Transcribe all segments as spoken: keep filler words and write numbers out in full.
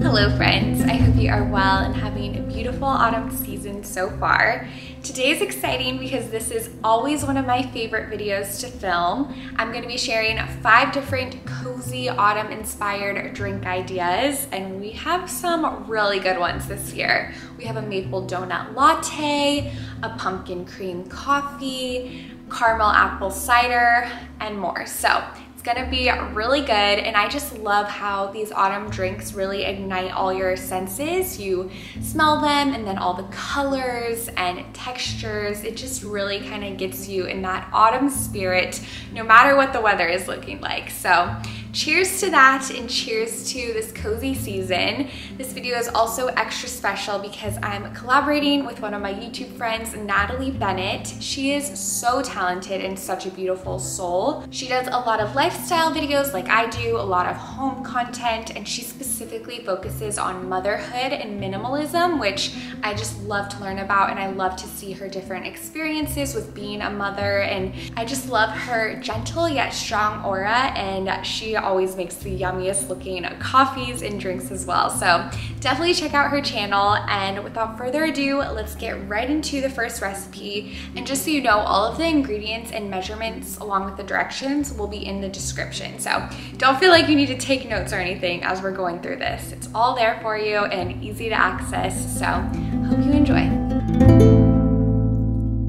Hello friends, I hope you are well and having a beautiful autumn season so far. Today's exciting because this is always one of my favorite videos to film. I'm going to be sharing five different cozy autumn inspired drink ideas, and we have some really good ones this year. We have a maple donut latte, a pumpkin cream coffee, caramel apple cider, and more. So gonna be really good, and I just love how these autumn drinks really ignite all your senses. You smell them, and then all the colors and textures, it just really kind of gets you in that autumn spirit no matter what the weather is looking like. So cheers to that, and cheers to this cozy season. This video is also extra special because I'm collaborating with one of my YouTube friends, Natalie Bennett. She is so talented and such a beautiful soul. She does a lot of lifestyle videos like I do, a lot of home content, and she specifically focuses on motherhood and minimalism, which I just love to learn about, and I love to see her different experiences with being a mother, and I just love her gentle yet strong aura, and she always makes the yummiest looking coffees and drinks as well. So definitely check out her channel, and without further ado, let's get right into the first recipe. And just so you know, all of the ingredients and measurements along with the directions will be in the description, so don't feel like you need to take notes or anything as we're going through this. It's all there for you and easy to access, so hope you enjoy.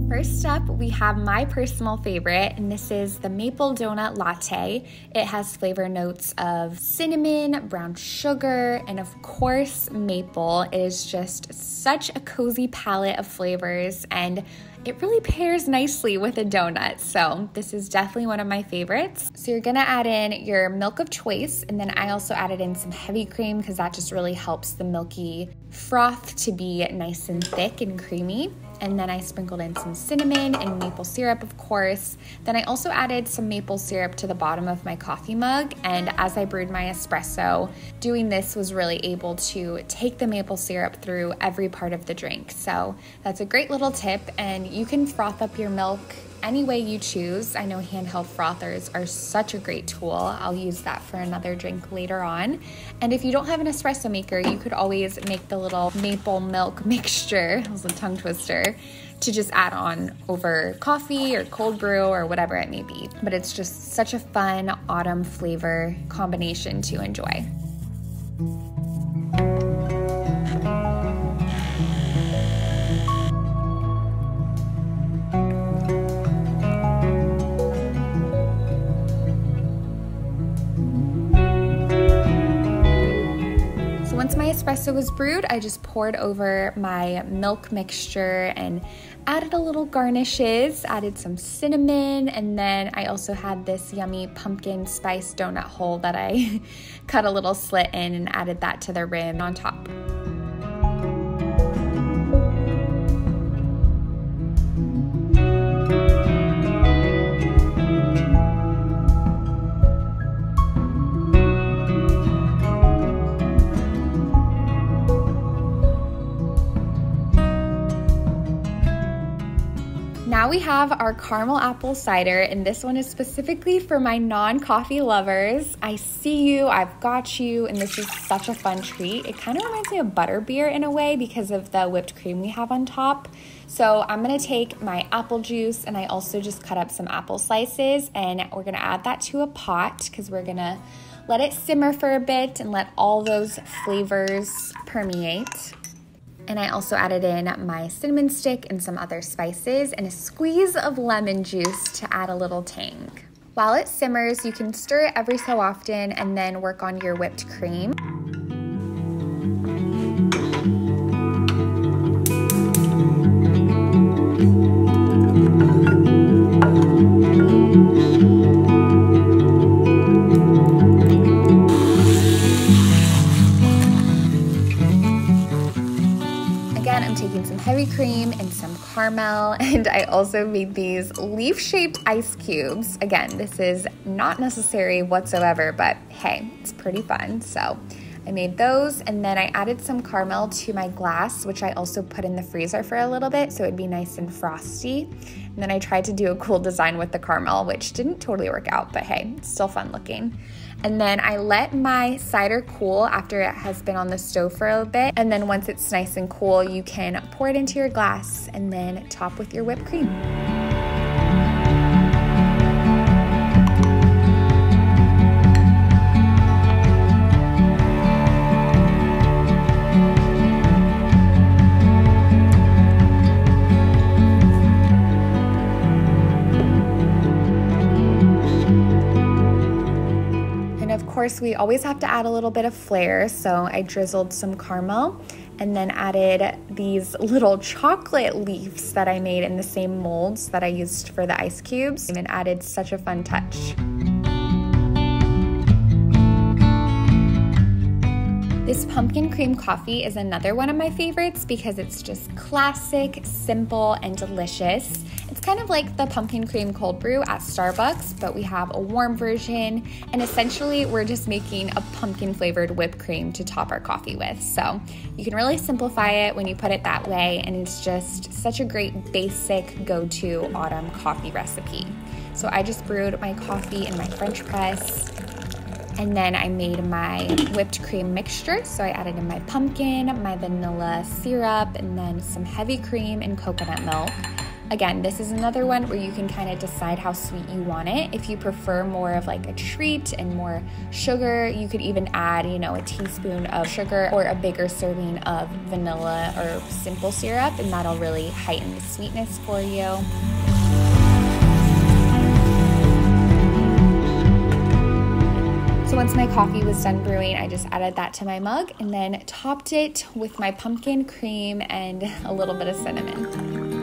First up, we have my personal favorite, and this is the maple donut latte. It has flavor notes of cinnamon, brown sugar, and of course maple. It is just such a cozy palette of flavors, and it really pairs nicely with a donut, so this is definitely one of my favorites. So you're gonna add in your milk of choice, and then I also added in some heavy cream because that just really helps the milky froth to be nice and thick and creamy. And then I sprinkled in some cinnamon and maple syrup, of course. Then I also added some maple syrup to the bottom of my coffee mug, and as I brewed my espresso, doing this was really able to take the maple syrup through every part of the drink. So that's a great little tip, and you can froth up your milk any way you choose. I know handheld frothers are such a great tool. I'll use that for another drink later on. And if you don't have an espresso maker, you could always make the little maple milk mixture, that was a tongue twister, to just add on over coffee or cold brew or whatever it may be. But it's just such a fun autumn flavor combination to enjoy. Espresso was brewed, I just poured over my milk mixture and added a little garnishes, added some cinnamon, and then I also had this yummy pumpkin spice donut hole that I cut a little slit in and added that to the rim on top. Now we have our caramel apple cider, and this one is specifically for my non-coffee lovers. I see you, I've got you, and this is such a fun treat. It kind of reminds me of butterbeer in a way because of the whipped cream we have on top. So I'm gonna take my apple juice, and I also just cut up some apple slices, and we're gonna add that to a pot because we're gonna let it simmer for a bit and let all those flavors permeate. And I also added in my cinnamon stick and some other spices and a squeeze of lemon juice to add a little tang. While it simmers, you can stir it every so often and then work on your whipped cream. coffee cream and some caramel, and I also made these leaf-shaped ice cubes. Again, this is not necessary whatsoever, but hey, it's pretty fun. So I made those, and then I added some caramel to my glass, which I also put in the freezer for a little bit so it'd be nice and frosty. And then I tried to do a cool design with the caramel, which didn't totally work out, but hey, it's still fun looking. And then I let my cider cool after it has been on the stove for a bit, and then once it's nice and cool, you can pour it into your glass and then top with your whipped cream. Of course, we always have to add a little bit of flair, so I drizzled some caramel and then added these little chocolate leaves that I made in the same molds that I used for the ice cubes, and added such a fun touch. This pumpkin cream coffee is another one of my favorites because it's just classic, simple, and delicious. It's kind of like the pumpkin cream cold brew at Starbucks, but we have a warm version, and essentially we're just making a pumpkin flavored whipped cream to top our coffee with. So you can really simplify it when you put it that way, and it's just such a great basic go-to autumn coffee recipe. So I just brewed my coffee in my French press, and then I made my whipped cream mixture. So I added in my pumpkin, my vanilla syrup, and then some heavy cream and coconut milk. Again, this is another one where you can kind of decide how sweet you want it. If you prefer more of like a treat and more sugar, you could even add, you know, a teaspoon of sugar or a bigger serving of vanilla or simple syrup, and that'll really heighten the sweetness for you. So once my coffee was done brewing, I just added that to my mug and then topped it with my pumpkin cream and a little bit of cinnamon.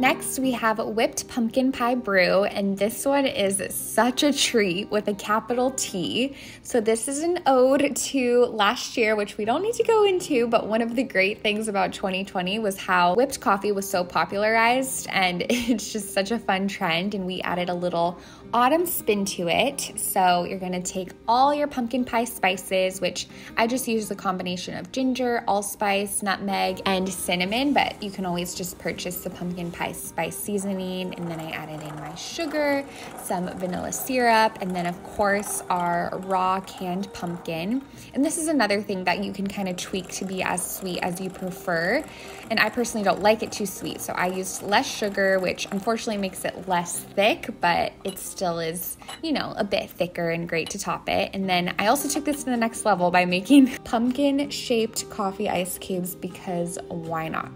Next, we have whipped pumpkin pie brew, and this one is such a treat with a capital T. So this is an ode to last year, which we don't need to go into, but one of the great things about twenty twenty was how whipped coffee was so popularized, and it's just such a fun trend, and we added a little autumn spin to it. So you're gonna take all your pumpkin pie spices, which I just use a combination of ginger, allspice, nutmeg, and cinnamon, but you can always just purchase the pumpkin pie spice seasoning, and then I added in my sugar, some vanilla syrup, and then of course our raw canned pumpkin. And this is another thing that you can kind of tweak to be as sweet as you prefer, and I personally don't like it too sweet, so I used less sugar, which unfortunately makes it less thick, but it still is, you know, a bit thicker and great to top it. And then I also took this to the next level by making pumpkin shaped coffee ice cubes, because why not?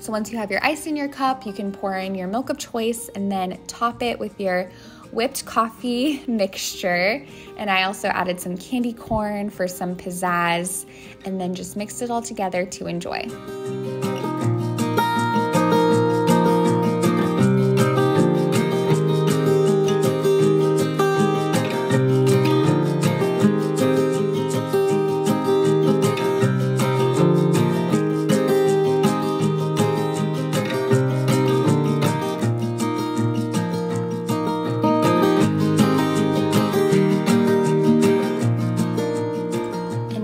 So once you have your ice in your cup, you can pour in your milk of choice and then top it with your whipped coffee mixture. And I also added some candy corn for some pizzazz, and then just mixed it all together to enjoy.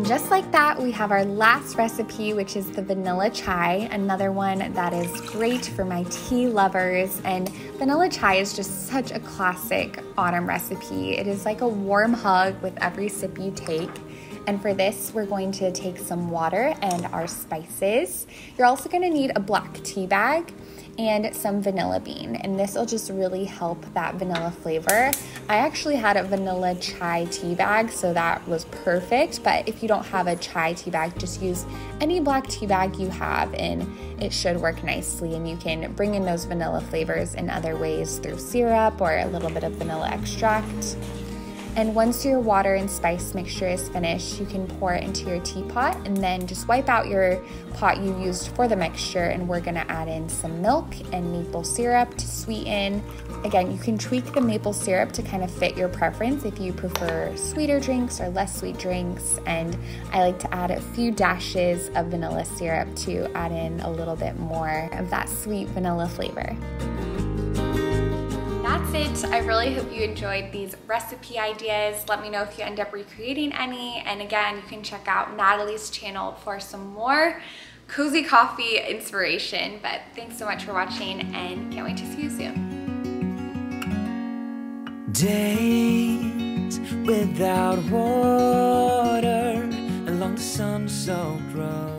Just like that, we have our last recipe, which is the vanilla chai, another one that is great for my tea lovers. And vanilla chai is just such a classic autumn recipe. It is like a warm hug with every sip you take. And for this, we're going to take some water and our spices. You're also gonna need a black tea bag, and some vanilla bean, and this will just really help that vanilla flavor. I actually had a vanilla chai tea bag, so that was perfect, but if you don't have a chai tea bag, just use any black tea bag you have and it should work nicely, and you can bring in those vanilla flavors in other ways through syrup or a little bit of vanilla extract. And once your water and spice mixture is finished, you can pour it into your teapot and then just wipe out your pot you used for the mixture, and we're gonna add in some milk and maple syrup to sweeten. Again, you can tweak the maple syrup to kind of fit your preference if you prefer sweeter drinks or less sweet drinks, and I like to add a few dashes of vanilla syrup to add in a little bit more of that sweet vanilla flavor. That's it. I really hope you enjoyed these recipe ideas. Let me know if you end up recreating any. And again, you can check out Natalie's channel for some more cozy coffee inspiration. But thanks so much for watching, and can't wait to see you soon. Days without water along the sun so bright.